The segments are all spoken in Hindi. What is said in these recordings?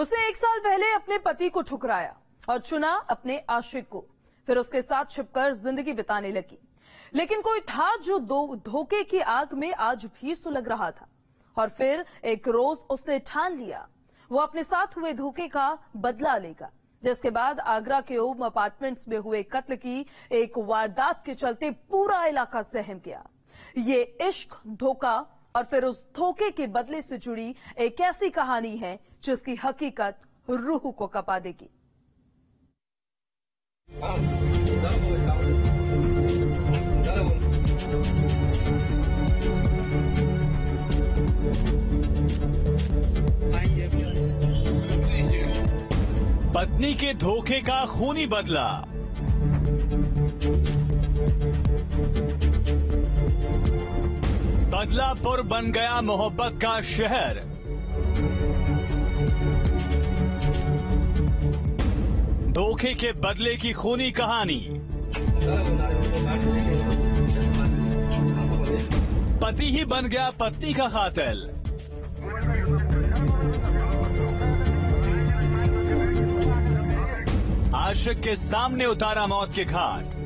उसने एक साल पहले अपने पति को ठुकराया और चुना अपने आशिक को, फिर उसके साथ छिपकर जिंदगी बिताने लगी। लेकिन कोई था जो धोखे की आग में आज भी सुलग रहा था और फिर एक रोज उसने ठान लिया वो अपने साथ हुए धोखे का बदला लेगा, जिसके बाद आगरा के ओम अपार्टमेंट्स में हुए कत्ल की एक वारदात के चलते पूरा इलाका सहम गया। ये इश्क, धोखा और फिर उस धोखे के बदले से जुड़ी एक ऐसी कहानी है जिसकी हकीकत रूह को कपा देगी। पत्नी के धोखे का खूनी बदला, बदलापुर बन गया मोहब्बत का शहर। धोखे के बदले की खूनी कहानी। पति ही बन गया पत्नी का कातिल। आशिक के सामने उतारा मौत के घाट।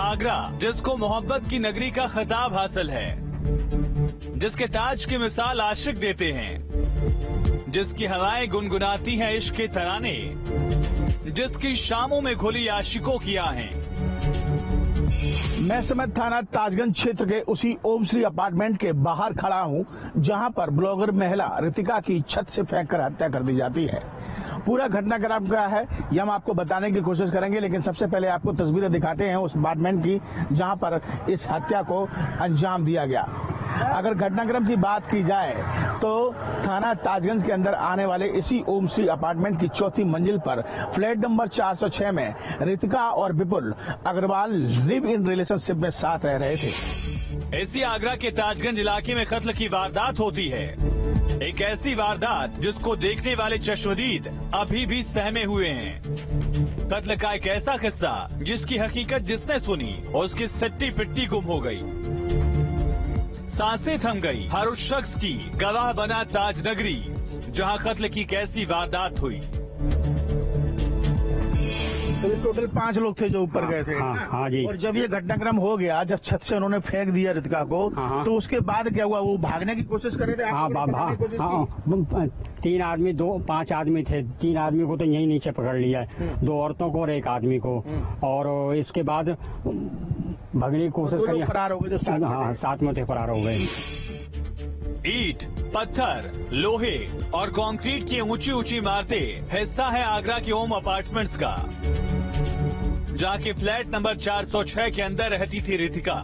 आगरा, जिसको मोहब्बत की नगरी का खिताब हासिल है, जिसके ताज की मिसाल आशिक देते हैं, जिसकी हवाएं गुनगुनाती हैं इश्क के तराने, जिसकी शामों में घुली आशिकों की आहें। मैं समय थाना ताजगंज क्षेत्र के उसी ओम श्री अपार्टमेंट के बाहर खड़ा हूं, जहां पर ब्लॉगर महिला रितिका की छत से फेंककर हत्या कर दी जाती है। पूरा घटनाक्रम क्या है ये हम आपको बताने की कोशिश करेंगे, लेकिन सबसे पहले आपको तस्वीरें दिखाते हैं उस अपार्टमेंट की जहां पर इस हत्या को अंजाम दिया गया। अगर घटनाक्रम की बात की जाए तो थाना ताजगंज के अंदर आने वाले इसी ओम श्री अपार्टमेंट की चौथी मंजिल पर फ्लैट नंबर 406 में रितिका और Vipul Agarwal live in relationship में साथ रह रहे थे। इसी आगरा के ताजगंज इलाके में कत्ल की वारदात होती है, एक ऐसी वारदात जिसको देखने वाले चश्मदीद अभी भी सहमे हुए हैं। कत्ल का एक ऐसा किस्सा जिसकी हकीकत जिसने सुनी उसकी सिट्टी पिट्टी गुम हो गयी, सांसें थम गई। हर उस शख्स की गवाह बना ताज नगरी जहां कत्ल की कैसी वारदात हुई। तो टोटल 5 लोग थे जो ऊपर गए थे। हाँ जी। और जब ये घटनाक्रम हो गया, जब छत से उन्होंने फेंक दिया रितिका को, तो उसके बाद क्या हुआ? वो भागने की कोशिश कर रहे थे। हाँ, 3 आदमी 5 आदमी थे। 3 आदमी को तो यही नीचे पकड़ लिया है, 2 औरतों को और 1 आदमी को, और इसके बाद भगने की कोशिश कर रहे, फरार हो गए। हाँ, साथ में थे, फरार हो गए। ईट, पत्थर, लोहे और कंक्रीट की ऊंची ऊंची इमारतें हिस्सा है आगरा के ओम अपार्टमेंट्स का, जहाँ के फ्लैट नंबर 406 के अंदर रहती थी रितिका।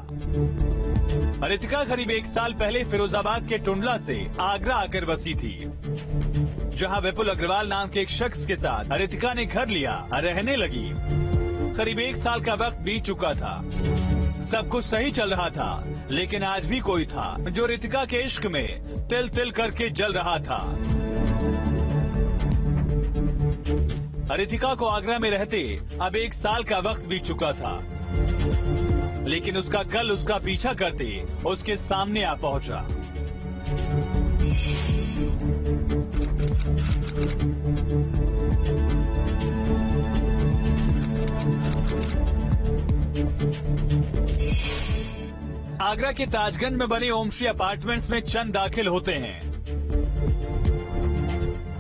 रितिका करीब 1 साल पहले फिरोजाबाद के टुंडला से आगरा आकर बसी थी, जहाँ विपुल अग्रवाल नाम के एक शख्स के साथ रितिका ने घर लिया, रहने लगी। करीब 1 साल का वक्त बीत चुका था, सब कुछ सही चल रहा था, लेकिन आज भी कोई था जो रितिका के इश्क में तिल तिल करके जल रहा था। रितिका को आगरा में रहते अब 1 साल का वक्त बीत चुका था, लेकिन उसका कल उसका पीछा करते उसके सामने आ पहुंचा। आगरा के ताजगंज में बने ओम श्री अपार्टमेंट्स में चंद दाखिल होते हैं।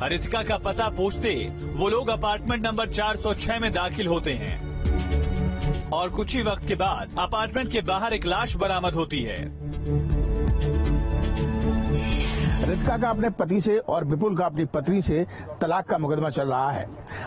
रितिका का पता पूछते वो लोग अपार्टमेंट नंबर 406 में दाखिल होते हैं और कुछ ही वक्त के बाद अपार्टमेंट के बाहर एक लाश बरामद होती है। रितिका का अपने पति से और विपुल का अपनी पत्नी से तलाक का मुकदमा चल रहा है,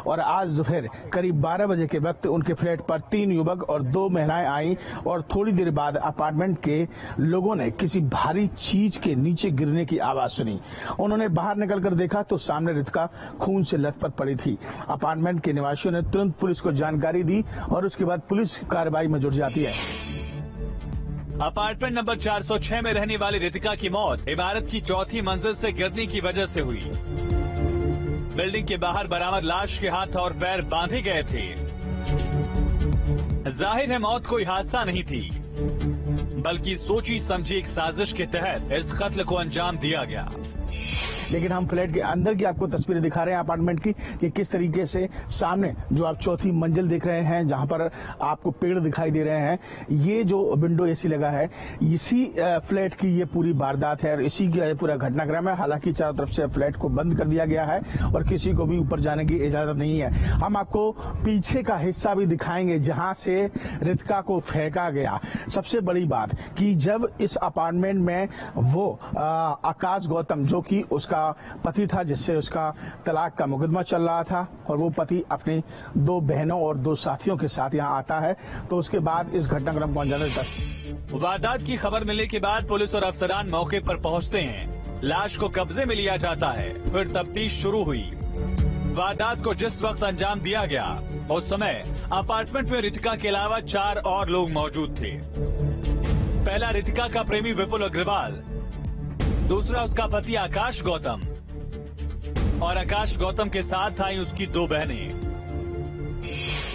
और आज दोपहर करीब 12 बजे के वक्त उनके फ्लैट पर 3 युवक और 2 महिलाएं आई, और थोड़ी देर बाद अपार्टमेंट के लोगों ने किसी भारी चीज के नीचे गिरने की आवाज सुनी। उन्होंने बाहर निकलकर देखा तो सामने रितिका खून से लथपथ पड़ी थी। अपार्टमेंट के निवासियों ने तुरंत पुलिस को जानकारी दी और उसके बाद पुलिस कार्रवाई में जुट जाती है। अपार्टमेंट नंबर 406 में रहने वाली रितिका की मौत इमारत की 4थी मंजिल से गिरने की वजह से हुई। बिल्डिंग के बाहर बरामद लाश के हाथ और पैर बांधे गए थे। जाहिर है मौत कोई हादसा नहीं थी, बल्कि सोची समझी एक साजिश के तहत इस कत्ल को अंजाम दिया गया। लेकिन हम फ्लैट के अंदर की आपको तस्वीरें दिखा रहे हैं अपार्टमेंट की कि किस तरीके से सामने जो आप चौथी मंजिल देख रहे हैं जहां पर आपको पेड़ दिखाई दे रहे हैं, ये जो विंडो एसी लगा है इसी फ्लैट की ये पूरी वारदात है और इसी का पूरा घटनाक्रम है। हालांकि चारों तरफ से फ्लैट को बंद कर दिया गया है और किसी को भी ऊपर जाने की इजाजत नहीं है। हम आपको पीछे का हिस्सा भी दिखाएंगे जहां से रितिका को फेंका गया। सबसे बड़ी बात कि जब इस अपार्टमेंट में वो आकाश गौतम जो कि उसका पति था जिससे उसका तलाक का मुकदमा चल रहा था और वो पति अपनी दो बहनों और दो साथियों के साथ यहाँ आता है तो उसके बाद इस घटनाक्रम को अंजाम देता। वारदात की खबर मिलने के बाद पुलिस और अफसरान मौके पर पहुँचते हैं। लाश को कब्जे में लिया जाता है, फिर तफ्तीश शुरू हुई। वारदात को जिस वक्त अंजाम दिया गया उस समय अपार्टमेंट में रितिका के अलावा 4 और लोग मौजूद थे। पहला रितिका का प्रेमी विपुल अग्रवाल, दूसरा उसका पति आकाश गौतम और आकाश गौतम के साथ आई उसकी दो बहनें।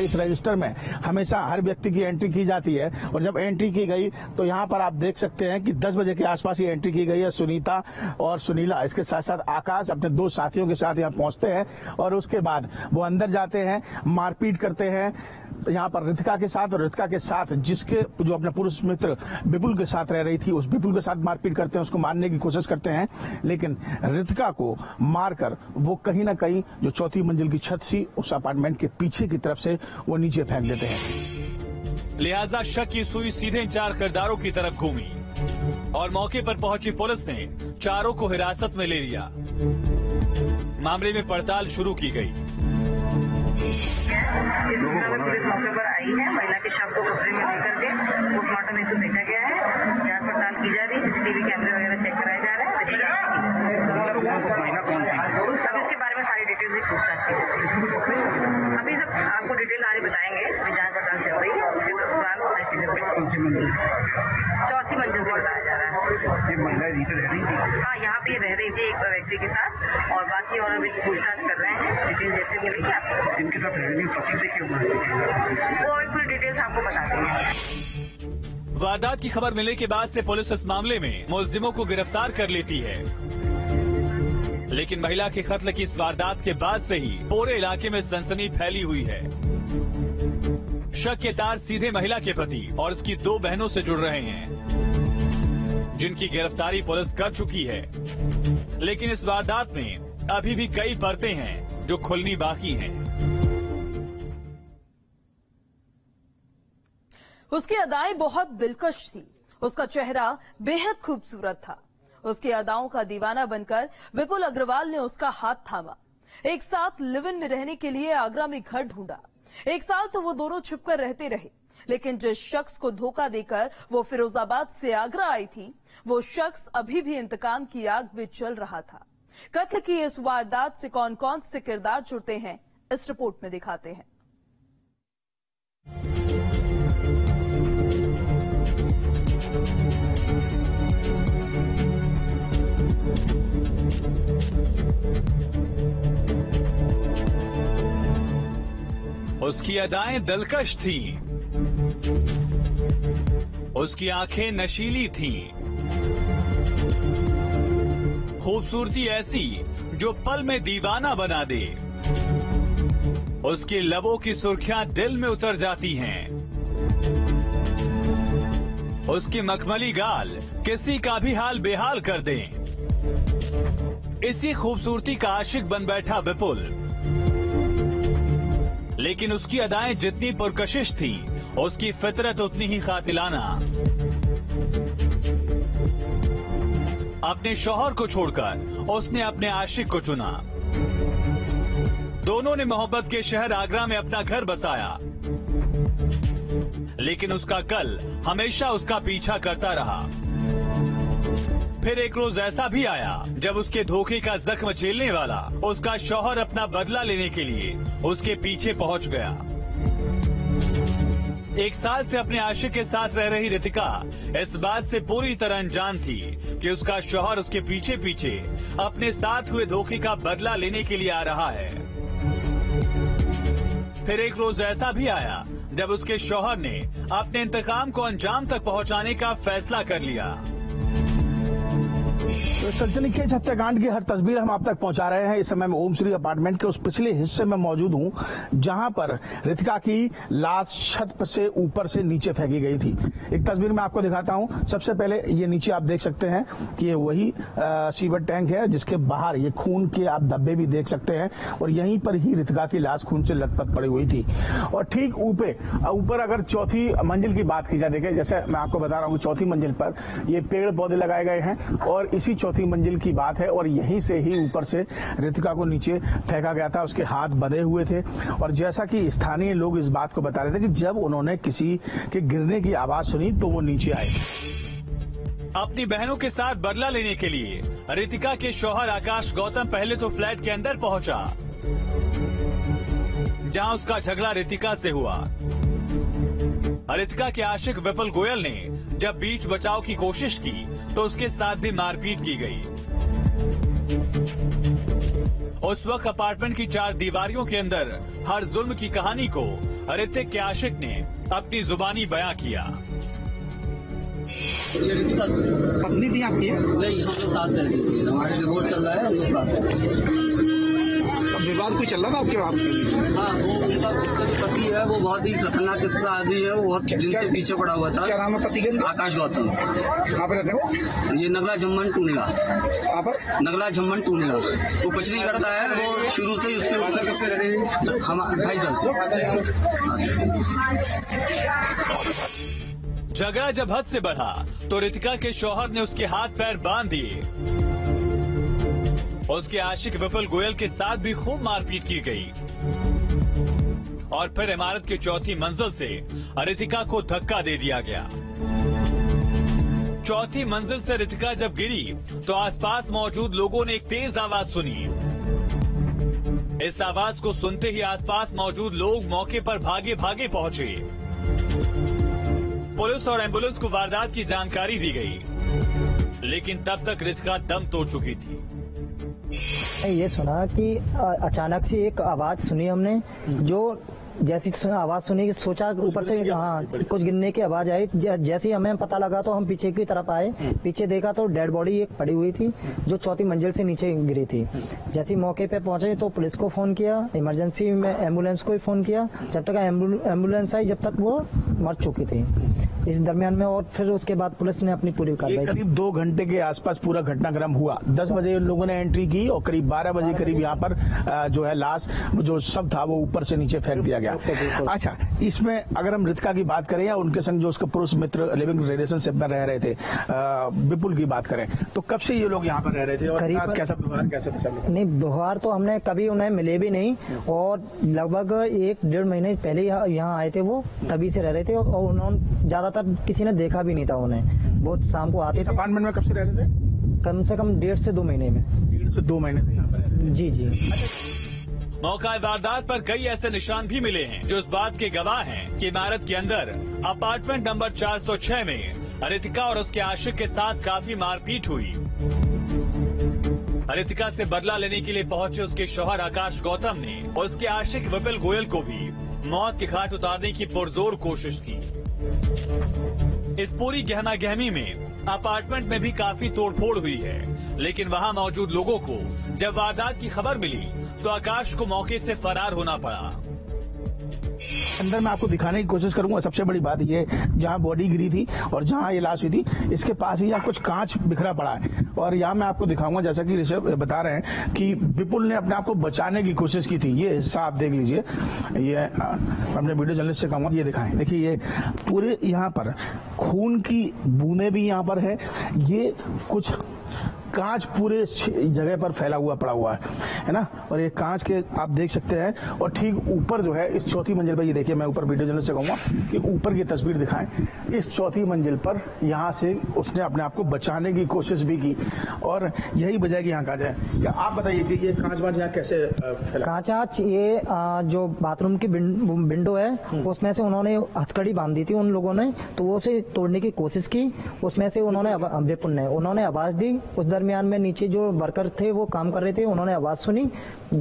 इस रजिस्टर में हमेशा हर व्यक्ति की एंट्री की जाती है और जब एंट्री की गई तो यहाँ पर आप देख सकते हैं कि 10 बजे के आसपास ही एंट्री की गई है। सुनीता और सुनीला इसके साथ साथ आकाश अपने दो साथियों के साथ यहाँ पहुंचते हैं और उसके बाद वो अंदर जाते हैं, मारपीट करते हैं यहाँ पर रितिका के साथ और रितिका के साथ जिसके जो अपने पुरुष मित्र विपुल के साथ रह रही थी उस विपुल के साथ मारपीट करते हैं, उसको मारने की कोशिश करते हैं। लेकिन रितिका को मारकर वो कहीं ना कहीं जो चौथी मंजिल की छत थी उस अपार्टमेंट के पीछे की तरफ से वो नीचे फेंक देते हैं। लिहाजा शक की सुई सीधे 4 किरदारों की तरफ घूमी और मौके पर पहुंची पुलिस ने 4 को हिरासत में ले लिया। मामले में पड़ताल शुरू की गई। पुलिस मौके पर आई है, महिला के शव को कब्जे में लेकर के पोस्टमार्टम हेतु भेजा गया है। जांच पड़ताल की जा रही है, सीसीटीवी कैमरे वगैरह चेक कराए जा रहे हैं। अभी इसके बारे में सारी डिटेल्स की पूछताछ की जाएगी। अभी सब आपको डिटेल सारी बताएंगे। अभी जांच पड़ताल चल रही है, उसके दौरान चौथी मंजिल से बताया जा रहा है। हाँ, यहाँ पे रह रही थी एक व्यक्ति के साथ और बाकी और अभी पूछताछ कर रहे हैं। डिटेल जैसे मिलेगी आपको जिनके साथ रह रही वो पूरी डिटेल्स आपको बता देंगे। वारदात की खबर मिलने के बाद से पुलिस इस मामले में मुलजिमों को गिरफ्तार कर लेती है, लेकिन महिला के कत्ल की इस वारदात के बाद से ही पूरे इलाके में सनसनी फैली हुई है। शक के तार सीधे महिला के पति और उसकी दो बहनों से जुड़ रहे हैं जिनकी गिरफ्तारी पुलिस कर चुकी है, लेकिन इस वारदात में अभी भी कई परतें हैं जो खुलनी बाकी हैं। उसकी अदाएं बहुत दिलकश थी, उसका चेहरा बेहद खूबसूरत था। उसकी अदाओं का दीवाना बनकर विपुल अग्रवाल ने उसका हाथ थामा। एक साथ लिव इन में रहने के लिए आगरा में घर ढूंढा। एक साल तो वो दोनों छुपकर रहते रहे, लेकिन जिस शख्स को धोखा देकर वो फिरोजाबाद से आगरा आई थी वो शख्स अभी भी इंतकाम की आग में चल रहा था। कत्ल की इस वारदात से कौन कौन से किरदार जुड़ते हैं इस रिपोर्ट में दिखाते हैं। उसकी अदाएं दिलकश थीं, उसकी आंखें नशीली थीं, खूबसूरती ऐसी जो पल में दीवाना बना दे। उसके लबों की सुर्खियां दिल में उतर जाती हैं, उसके मखमली गाल किसी का भी हाल बेहाल कर दें। इसी खूबसूरती का आशिक बन बैठा विपुल, लेकिन उसकी अदाएं जितनी पुरकशिश थी उसकी फितरत उतनी ही कातिलाना। अपने शौहर को छोड़कर उसने अपने आशिक को चुना। दोनों ने मोहब्बत के शहर आगरा में अपना घर बसाया, लेकिन उसका कल हमेशा उसका पीछा करता रहा। फिर एक रोज ऐसा भी आया जब उसके धोखे का जख्म झेलने वाला उसका शौहर अपना बदला लेने के लिए उसके पीछे पहुंच गया। एक साल से अपने आशिक के साथ रह रही रितिका इस बात से पूरी तरह अनजान थी कि उसका शौहर उसके पीछे पीछे अपने साथ हुए धोखे का बदला लेने के लिए आ रहा है। फिर एक रोज ऐसा भी आया जब उसके शौहर ने अपने इंतकाम को अंजाम तक पहुंचाने का फैसला कर लिया। तो सलचलिखेज हत्याकांड की हर तस्वीर हम आप तक पहुंचा रहे हैं। इस समय मैं ओम श्री अपार्टमेंट के उस पिछले हिस्से में मौजूद हूं जहां पर रितिका की लाश छत से ऊपर से नीचे फेंकी गई थी। एक तस्वीर मैं आपको दिखाता हूं। सबसे पहले ये नीचे आप देख सकते हैं कि ये वही सीवर टैंक है जिसके बाहर ये खून के आप धब्बे भी देख सकते हैं और यहीं पर ही रितिका की लाश खून से लथपथ पड़ी हुई थी। और ठीक ऊपर अगर चौथी मंजिल की बात की जाए, देखिए जैसे मैं आपको बता रहा हूँ चौथी मंजिल पर ये पेड़ पौधे लगाए गए हैं और इसी चौथी मंजिल की बात है और यहीं से ही ऊपर से रितिका को नीचे फेंका गया था। उसके हाथ बंधे हुए थे और जैसा कि स्थानीय लोग इस बात को बता रहे थे कि जब उन्होंने किसी के गिरने की आवाज सुनी तो वो नीचे आए। अपनी बहनों के साथ बदला लेने के लिए रितिका के शौहर आकाश गौतम पहले तो फ्लैट के अंदर पहुंचा जहां उसका झगड़ा रितिका से हुआ। रितिका के आशिक विपुल गोयल ने जब बीच बचाव की कोशिश की तो उसके साथ भी मारपीट की गई। उस वक्त अपार्टमेंट की चार दीवारियों के अंदर हर जुल्म की कहानी को रितिक के आशिक ने अपनी जुबानी बयां किया। पत्नी थी आपकी? नहीं, हम लोग साथ रहती थी। हमारे डिवोर्स चल रहा है, हम लोग साथ रहते। विवाद कोई चल रहा था आपके वहाँ? हाँ, वो उनका पति है, वो बहुत ही खतरनाक किस्म का आदमी है, वो बहुत जिनके पीछे पड़ा हुआ था। क्या नाम है पति का? आकाश गौतम। कहाँ पे रहते हो? ये नगला झम्मन टूनेगा। कहाँ पर? नगला झम्मन टूनेगा। वो कुछ नहीं करता है, वो शुरू से ही उसके हम 2.5 साल। झगड़ा जब हद से बढ़ा तो रितिका के शौहर ने उसके हाथ पैर बांध दिए। उसके आशिक विपुल गोयल के साथ भी खूब मारपीट की गई और फिर इमारत के चौथी मंजिल से रितिका को धक्का दे दिया गया। चौथी मंजिल से रितिका जब गिरी तो आसपास मौजूद लोगों ने एक तेज आवाज सुनी। इस आवाज को सुनते ही आसपास मौजूद लोग मौके पर भागे भागे पहुंचे। पुलिस और एम्बुलेंस को वारदात की जानकारी दी गई, लेकिन तब तक रितिका दम तोड़ चुकी थी। ये सुना कि अचानक से एक आवाज सुनी हमने, जो जैसी आवाज सुनी सोचा ऊपर से हाँ कुछ गिरने की आवाज आई। जैसे ही हमें पता लगा तो हम पीछे की तरफ आए, पीछे देखा तो डेड बॉडी एक पड़ी हुई थी जो चौथी मंजिल से नीचे गिरी थी। जैसे मौके पे पहुंचे तो पुलिस को फोन किया, इमरजेंसी में एम्बुलेंस को भी फोन किया। जब तक एम्बुलेंस आई जब तक वो मर चुकी थी। इस दरमियान में और फिर उसके बाद पुलिस ने अपनी पूरी कार्रवाई की। करीब 2 घंटे के आसपास पूरा घटनाक्रम हुआ। 10 बजे उन लोगों ने एंट्री की और करीब 12 बजे करीब यहाँ पर जो है लाश जो सब था वो ऊपर से नीचे फेंक दिया गया। अच्छा, इसमें अगर हम रितिका की बात करें या उनके संग जो उसके पुरुष मित्र लिविंग रिलेशनशिप में रह रहे थे विपुल की बात करें तो कब से ये लोग यहाँ पर रह रहे थे और कैसा व्यवहार नहीं? व्यवहार तो हमने कभी उन्हें मिले भी नहीं और लगभग 1-1.5 महीने पहले यहाँ आए थे, वो तभी से रह रहे थे और उन्होंने ज्यादातर किसी ने देखा भी नहीं था उन्हें। वो शाम को आते थे। अपार्टमेंट में कब से रह रहे थे? कम से कम 1.5 से 2 महीने में। 1.5 से 2 महीने से यहाँ पर रह रहे थे। जी जी। मौका वारदात पर कई ऐसे निशान भी मिले हैं जो इस बात के गवाह हैं कि इमारत के अंदर अपार्टमेंट नंबर 406 में रितिका और उसके आशिक के साथ काफी मारपीट हुई। रितिका से बदला लेने के लिए पहुँचे उसके शौहर आकाश गौतम ने उसके आशिक विपुल गोयल को भी मौत के घाट उतारने की पुरजोर कोशिश की। इस पूरी गहमा गहमी में अपार्टमेंट में भी काफी तोड़फोड़ हुई है, लेकिन वहां मौजूद लोगों को जब वारदात की खबर मिली तो आकाश को मौके से फरार होना पड़ा। अंदर मैं आपको दिखाने की कोशिश करूंगा। सबसे बड़ी बात ये, जहां बॉडी गिरी थी और जहां ये लाश हुई थी इसके पास ही यहाँ कुछ कांच बिखरा पड़ा है और यहाँ मैं आपको दिखाऊंगा। जैसा कि ऋषभ बता रहे हैं कि विपुल ने अपने आप को बचाने की कोशिश की थी। ये हिस्सा आप देख लीजिए। ये अपने वीडियो जर्नलिस्ट से कहूंगा ये दिखाएं। देखिए ये पूरे यहाँ पर खून की बूंदें भी यहाँ पर है। ये कुछ कांच पूरे जगह पर फैला हुआ पड़ा हुआ है ना, और ये कांच के आप देख सकते हैं। और ठीक ऊपर जो है इस चौथी मंजिल पर, ये देखिए मैं ऊपर वीडियो जर्नलिस्ट से कहूँगा कि ऊपर की तस्वीर दिखाएं। इस चौथी मंजिल पर यहाँ से उसने अपने आप को बचाने की कोशिश भी की और यही वजह कि यहाँ कांच है। क्या आप बताइए कि ये कांच वांच यहाँ कैसे फैला? कांच ये जो बाथरूम की विंडो है उसमें से उन्होंने हथकड़ी बांध दी थी उन लोगों ने, तो वो उसे तोड़ने की कोशिश की। उसमें से उन्होंने आवाज दी। उस दरमियान दरमियान में नीचे जो वर्कर थे वो काम कर रहे थे, उन्होंने आवाज़ सुनी,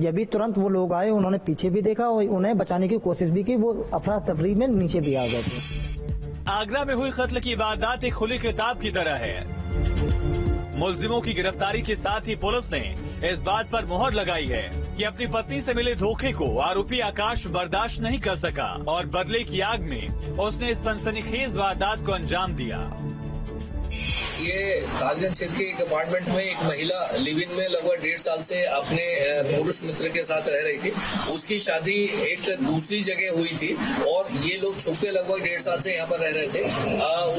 जब भी तुरंत वो लोग आए उन्होंने पीछे भी देखा और उन्हें बचाने की कोशिश भी की, वो अफरा तफरी में नीचे भी आ गए थे। आगरा में हुई कत्ल की वारदात एक खुली किताब की तरह है। मुलजिमों की गिरफ्तारी के साथ ही पुलिस ने इस बात पर मोहर लगाई है कि अपनी पत्नी से मिले धोखे को आरोपी आकाश बर्दाश्त नहीं कर सका और बदले की आग में उसने इस सनसनीखेज वारदात को अंजाम दिया। ये ताजगंज क्षेत्र के एक अपार्टमेंट में एक महिला लिव इन में लगभग 1.5 साल से अपने पुरुष मित्र के साथ रह रही थी। उसकी शादी एक दूसरी जगह हुई थी और ये लोग छुपके लगभग 1.5 साल से यहाँ पर रह रहे थे।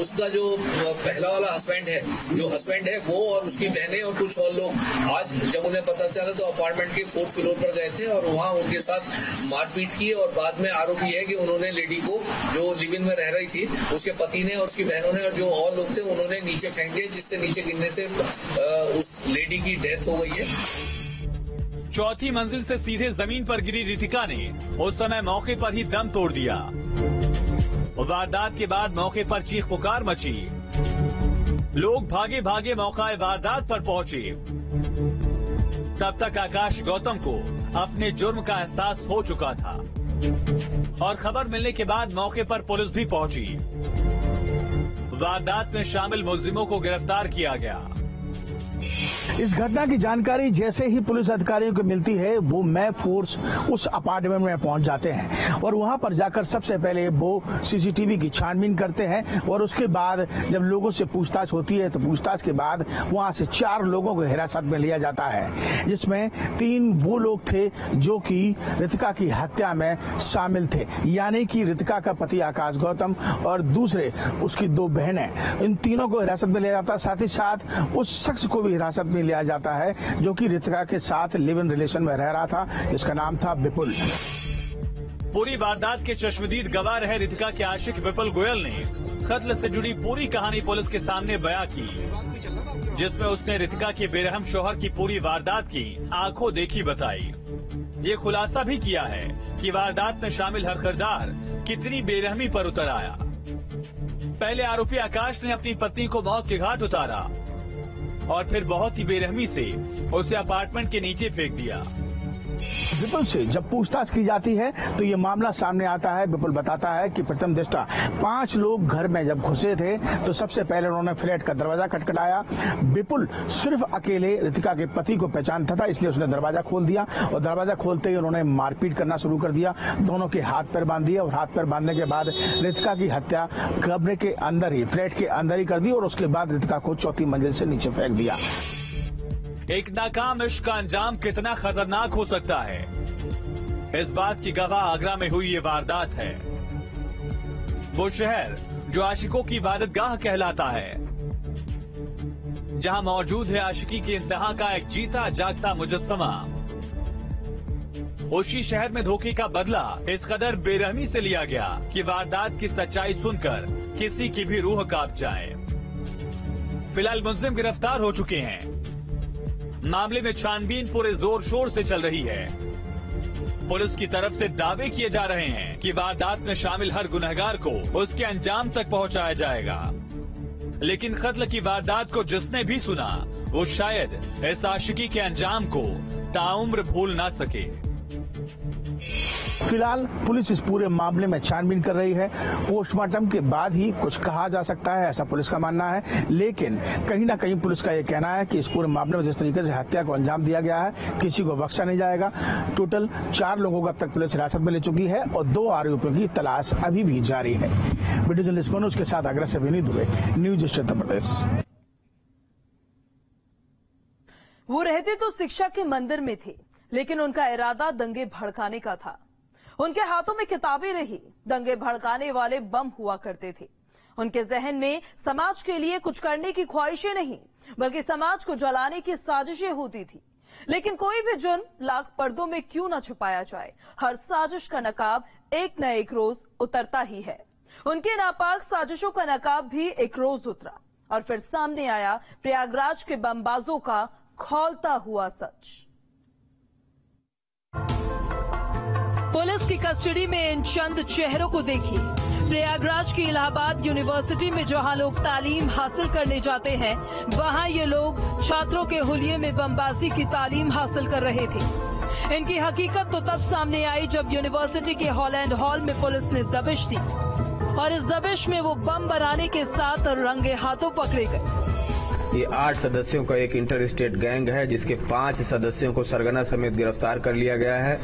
उसका जो पहला वाला हस्बैंड है वो और उसकी बहनें और कुछ और लोग आज जब उन्हें पता चला तो अपार्टमेंट के 4th फ्लोर पर गए थे और वहाँ उनके साथ मारपीट की और बाद में आरोप यह है कि उन्होंने लेडी को जो लिव इन में रह रही थी उसके पति ने और उसकी बहनों ने और जो और लोग थे उन्होंने नीचे फेंक, जिससे नीचे गिरने से उस लेडी की डेथ हो गई है। 4थी मंजिल से सीधे जमीन पर गिरी रितिका ने उस समय मौके पर ही दम तोड़ दिया। वारदात के बाद मौके पर चीख पुकार मची, लोग भागे भागे मौका वारदात पर पहुंचे। तब तक आकाश गौतम को अपने जुर्म का एहसास हो चुका था और खबर मिलने के बाद मौके पर पुलिस भी पहुंची। वारदात में शामिल मुलजिमों को गिरफ्तार किया गया। इस घटना की जानकारी जैसे ही पुलिस अधिकारियों को मिलती है वो मैं फोर्स उस अपार्टमेंट में पहुंच जाते हैं और वहां पर जाकर सबसे पहले वो सीसीटीवी की छानबीन करते हैं और उसके बाद जब लोगों से पूछताछ होती है तो पूछताछ के बाद वहां से 4 लोगों को हिरासत में लिया जाता है, जिसमें 3 वो लोग थे जो कि रितिका की हत्या में शामिल थे, यानी कि रितिका का पति आकाश गौतम और दूसरे उसकी 2 बहनें। इन तीनों को हिरासत में लिया जाता है, साथ ही साथ उस शख्स को भी हिरासत में लिया जाता है जो कि रितिका के साथ लिव इन रिलेशन में रह रहा था, इसका नाम था विपुल। पूरी वारदात के चश्मदीद गवाह रहे रितिका के आशिक विपुल गोयल ने कत्ल से जुड़ी पूरी कहानी पुलिस के सामने बयां की, जिसमें उसने रितिका के बेरहम शोहर की पूरी वारदात की आंखों देखी बताई। ये खुलासा भी किया है कि वारदात में शामिल हर किरदार कितनी बेरहमी पर उतर आया। पहले आरोपी आकाश ने अपनी पत्नी को मौत के घाट उतारा और फिर बहुत ही बेरहमी से उसे अपार्टमेंट के नीचे फेंक दिया। विपुल से जब पूछताछ की जाती है तो ये मामला सामने आता है। विपुल बताता है कि प्रथम दृष्टा 5 लोग घर में जब घुसे थे तो सबसे पहले उन्होंने फ्लैट का दरवाजा खटखटाया। विपुल सिर्फ अकेले रितिका के पति को पहचानता था, इसलिए उसने दरवाजा खोल दिया और दरवाजा खोलते ही उन्होंने मारपीट करना शुरू कर दिया। दोनों के हाथ पैर बांध दिया और हाथ पैर बांधने के बाद रितिका की हत्या कमरे के अंदर ही, फ्लैट के अंदर ही कर दी और उसके बाद रितिका को 4थी मंजिल से नीचे फेंक दिया। एक नाकाम इश्क का अंजाम कितना खतरनाक हो सकता है, इस बात की गवाह आगरा में हुई ये वारदात है। वो शहर जो आशिकों की इबादतगाह कहलाता है, जहां मौजूद है आशिकी के इंतहा का एक जीता जागता मुजस्समा, उसी शहर में धोखे का बदला इस कदर बेरहमी से लिया गया कि वारदात की सच्चाई सुनकर किसी की भी रूह कांप जाए। फिलहाल मुलजिम गिरफ्तार हो चुके हैं। मामले में छानबीन पूरे जोर शोर से चल रही है। पुलिस की तरफ से दावे किए जा रहे हैं कि वारदात में शामिल हर गुनहगार को उसके अंजाम तक पहुंचाया जाएगा, लेकिन कत्ल की वारदात को जिसने भी सुना वो शायद इस आशिकी के अंजाम को ताउम्र भूल ना सके। फिलहाल पुलिस इस पूरे मामले में छानबीन कर रही है। पोस्टमार्टम के बाद ही कुछ कहा जा सकता है, ऐसा पुलिस का मानना है, लेकिन कहीं ना कहीं पुलिस का ये कहना है कि इस पूरे मामले में जिस तरीके से हत्या को अंजाम दिया गया है किसी को बख्शा नहीं जाएगा। टोटल 4 लोगों को अब तक पुलिस हिरासत में ले चुकी है और 2 आरोपियों की तलाश अभी भी जारी है। वीडियो जर्नलिस्ट मनोज के साथ आगरा से विनीत दुबे, न्यूज स्टेट, प्रदेश। वो रहते तो शिक्षा के मंदिर में थे, लेकिन उनका इरादा दंगे भड़काने का था। उनके हाथों में किताबें नहीं, दंगे भड़काने वाले बम हुआ करते थे। उनके जहन में समाज के लिए कुछ करने की ख्वाहिशें नहीं, बल्कि समाज को जलाने की साजिशें होती थी। लेकिन कोई भी जुर्म लाख पर्दों में क्यों ना छुपाया जाए, हर साजिश का नकाब एक न एक रोज उतरता ही है। उनके नापाक साजिशों का नकाब भी एक रोज उतरा और फिर सामने आया प्रयागराज के बमबाजों का खौलता हुआ सच। पुलिस की कस्टडी में इन चंद चेहरों को देखिए प्रयागराज की इलाहाबाद यूनिवर्सिटी में जहां लोग तालीम हासिल करने जाते हैं, वहां ये लोग छात्रों के हुलिये में बमबाजी की तालीम हासिल कर रहे थे। इनकी हकीकत तो तब सामने आई जब यूनिवर्सिटी के हॉलैंड हॉल में पुलिस ने दबिश दी और इस दबिश में वो बम बनाने के साथ रंगे हाथों पकड़े गए। ये 8 सदस्यों का एक इंटर स्टेट गैंग है जिसके 5 सदस्यों को सरगना समेत गिरफ्तार कर लिया गया है।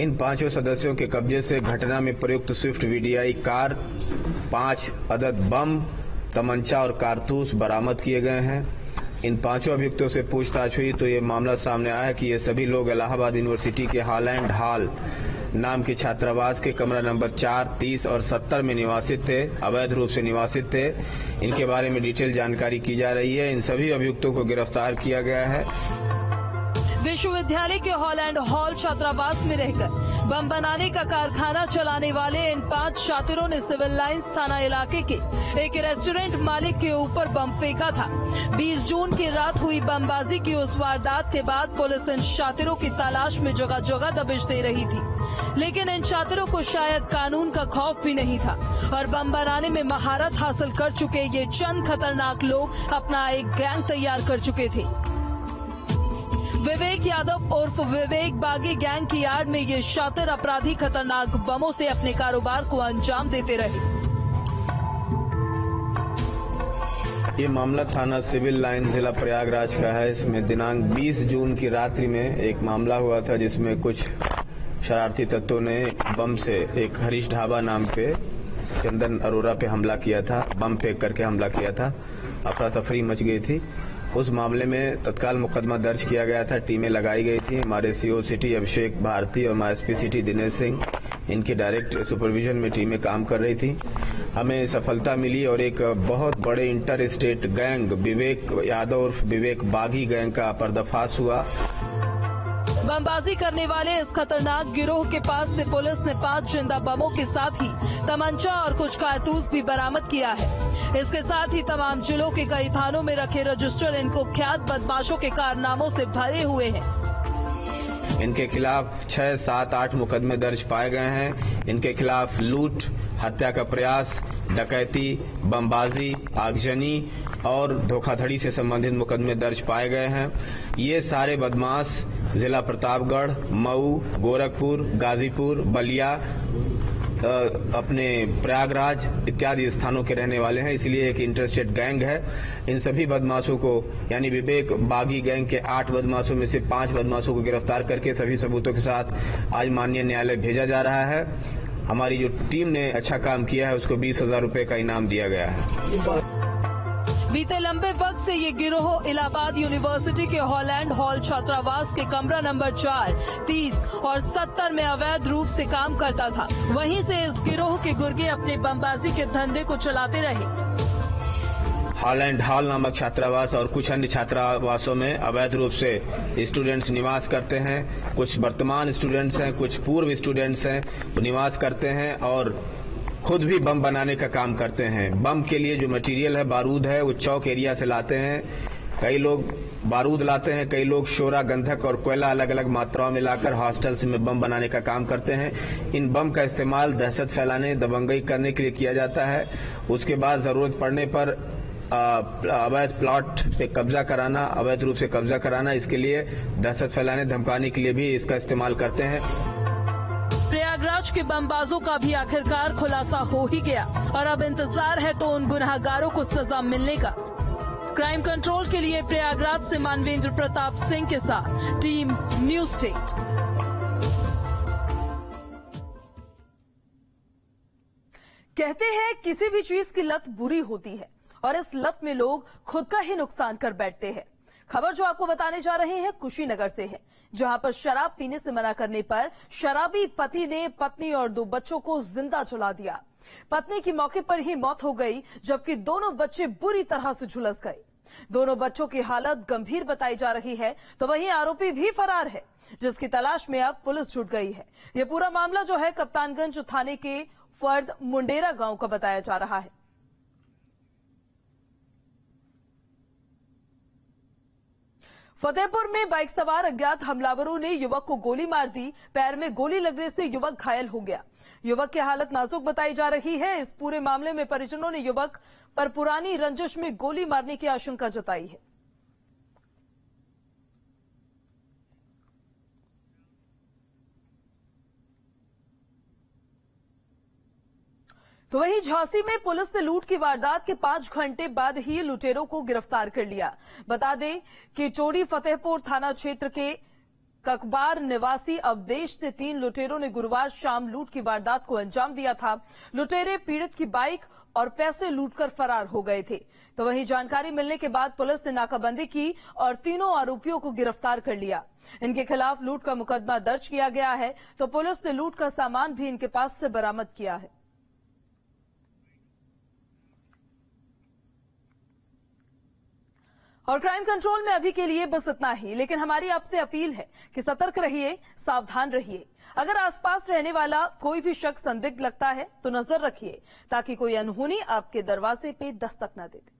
इन 5 सदस्यों के कब्जे से घटना में प्रयुक्त स्विफ्ट वीडीआई कार, 5 अदद बम, तमंचा और कारतूस बरामद किए गए हैं। इन 5 अभियुक्तों से पूछताछ हुई तो ये मामला सामने आया कि ये सभी लोग इलाहाबाद यूनिवर्सिटी के हॉलैंड हॉल नाम के छात्रावास के कमरा नंबर 4, 30 और 70 में निवासित थे, अवैध रूप से निवासित थे। इनके बारे में डिटेल जानकारी की जा रही है। इन सभी अभियुक्तों को गिरफ्तार किया गया है। विश्वविद्यालय के हॉलैंड हॉल छात्रावास में रहकर बम बनाने का कारखाना चलाने वाले इन 5 छात्रों ने सिविल लाइन्स थाना इलाके के एक रेस्टोरेंट मालिक के ऊपर बम फेंका था। 20 जून की रात हुई बमबाजी की उस वारदात के बाद पुलिस इन छात्रों की तलाश में जगह जगह दबिश दे रही थी, लेकिन इन छात्रों को शायद कानून का खौफ भी नहीं था और बम बनाने में महारत हासिल कर चुके ये चंद खतरनाक लोग अपना एक गैंग तैयार कर चुके थे। विवेक यादव उर्फ विवेक बागी गैंग की आड़ में ये शातिर अपराधी खतरनाक बमों से अपने कारोबार को अंजाम देते रहे। ये मामला थाना सिविल लाइन जिला प्रयागराज का है। इसमें दिनांक 20 जून की रात्रि में एक मामला हुआ था जिसमें कुछ शरारती तत्वों ने बम से एक हरीश ढाबा नाम पे चंदन अरोरा पे हमला किया था, बम फेंक करके हमला किया था। अफरा तफरी मच गई थी। उस मामले में तत्काल मुकदमा दर्ज किया गया था, टीमें लगाई गई थी। हमारे सीओ सिटी अभिषेक भारती और हमारे एसपी सिटी दिनेश सिंह, इनके डायरेक्ट सुपरविजन में टीमें काम कर रही थी। हमें सफलता मिली और एक बहुत बड़े inter state gang Vivek Yadav उर्फ विवेक बागी गैंग का पर्दाफाश हुआ। बमबाजी करने वाले इस खतरनाक गिरोह के पास से पुलिस ने 5 जिंदा बमों के साथ ही तमंचा और कुछ कारतूस भी बरामद किया है। इसके साथ ही तमाम जिलों के कई थानों में रखे रजिस्टर इनको ख्यात बदमाशों के कारनामों से भरे हुए हैं। इनके खिलाफ 6, 7, 8 मुकदमे दर्ज पाए गए हैं। इनके खिलाफ लूट, हत्या का प्रयास, डकैती, बमबाजी, आगजनी और धोखाधड़ी से संबंधित मुकदमे दर्ज पाए गए हैं। ये सारे बदमाश जिला प्रतापगढ़, मऊ, गोरखपुर, गाजीपुर, बलिया, अपने प्रयागराज इत्यादि स्थानों के रहने वाले हैं, इसलिए एक इंटरस्टेट गैंग है। इन सभी बदमाशों को यानी विवेक बागी गैंग के 8 बदमाशों में से 5 बदमाशों को गिरफ्तार करके सभी सबूतों के साथ आज माननीय न्यायालय भेजा जा रहा है। हमारी जो टीम ने अच्छा काम किया है उसको 20,000 रुपये का इनाम दिया गया है। बीते लंबे वक्त से ये गिरोह इलाहाबाद यूनिवर्सिटी के हॉलैंड हॉल छात्रावास के कमरा नंबर 4, 30 और 70 में अवैध रूप से काम करता था। वहीं से इस गिरोह के गुर्गे अपने बमबाजी के धंधे को चलाते रहे। हॉलैंड हॉल नामक छात्रावास और कुछ अन्य छात्रावासों में अवैध रूप से स्टूडेंट्स निवास करते हैं। कुछ वर्तमान स्टूडेंट्स हैं, कुछ पूर्व स्टूडेंट्स हैं, निवास करते हैं और खुद भी बम बनाने का काम करते हैं। बम के लिए जो मटेरियल है, बारूद है, वो चौक एरिया से लाते हैं। कई लोग बारूद लाते हैं, कई लोग शोरा, गंधक और कोयला अलग अलग मात्राओं में लाकर हॉस्टल्स में बम बनाने का काम करते हैं। इन बम का इस्तेमाल दहशत फैलाने, दबंगई करने के लिए किया जाता है। उसके बाद जरूरत पड़ने पर अवैध प्लॉट पे कब्जा कराना, अवैध रूप से कब्जा कराना, इसके लिए दहशत फैलाने, धमकाने के लिए भी इसका इस्तेमाल करते हैं। प्रयागराज के बमबाजों का भी आखिरकार खुलासा हो ही गया और अब इंतजार है तो उन गुनाहगारों को सजा मिलने का। क्राइम कंट्रोल के लिए प्रयागराज से मानवेंद्र प्रताप सिंह के साथ टीम न्यूज स्टेट। कहते हैं किसी भी चीज की लत बुरी होती है और इस लत में लोग खुद का ही नुकसान कर बैठते हैं। खबर जो आपको बताने जा रहे हैं कुशीनगर से है, जहां पर शराब पीने से मना करने पर शराबी पति ने पत्नी और 2 बच्चों को जिंदा जला दिया। पत्नी की मौके पर ही मौत हो गई, जबकि दोनों बच्चे बुरी तरह से झुलस गए। दोनों बच्चों की हालत गंभीर बताई जा रही है, तो वहीं आरोपी भी फरार है, जिसकी तलाश में अब पुलिस जुट गई है। ये पूरा मामला जो है कप्तानगंज थाने के फर्द मुंडेरा गाँव का बताया जा रहा है। फतेहपुर में बाइक सवार अज्ञात हमलावरों ने युवक को गोली मार दी। पैर में गोली लगने से युवक घायल हो गया। युवक की हालत नाजुक बताई जा रही है। इस पूरे मामले में परिजनों ने युवक पर पुरानी रंजिश में गोली मारने की आशंका जताई है। तो वहीं झांसी में पुलिस ने लूट की वारदात के 5 घंटे बाद ही लुटेरों को गिरफ्तार कर लिया। बता दें कि टोडी फतेहपुर थाना क्षेत्र के ककबार निवासी अवदेश से 3 लुटेरों ने गुरुवार शाम लूट की वारदात को अंजाम दिया था। लुटेरे पीड़ित की बाइक और पैसे लूटकर फरार हो गए थे। तो वहीं जानकारी मिलने के बाद पुलिस ने नाकाबंदी की और 3 आरोपियों को गिरफ्तार कर लिया। इनके खिलाफ लूट का मुकदमा दर्ज किया गया है। तो पुलिस ने लूट का सामान भी इनके पास से बरामद किया है। और क्राइम कंट्रोल में अभी के लिए बस इतना ही, लेकिन हमारी आपसे अपील है कि सतर्क रहिए, सावधान रहिए। अगर आसपास रहने वाला कोई भी शख्स संदिग्ध लगता है तो नजर रखिए, ताकि कोई अनहोनी आपके दरवाजे पे दस्तक न दे दे।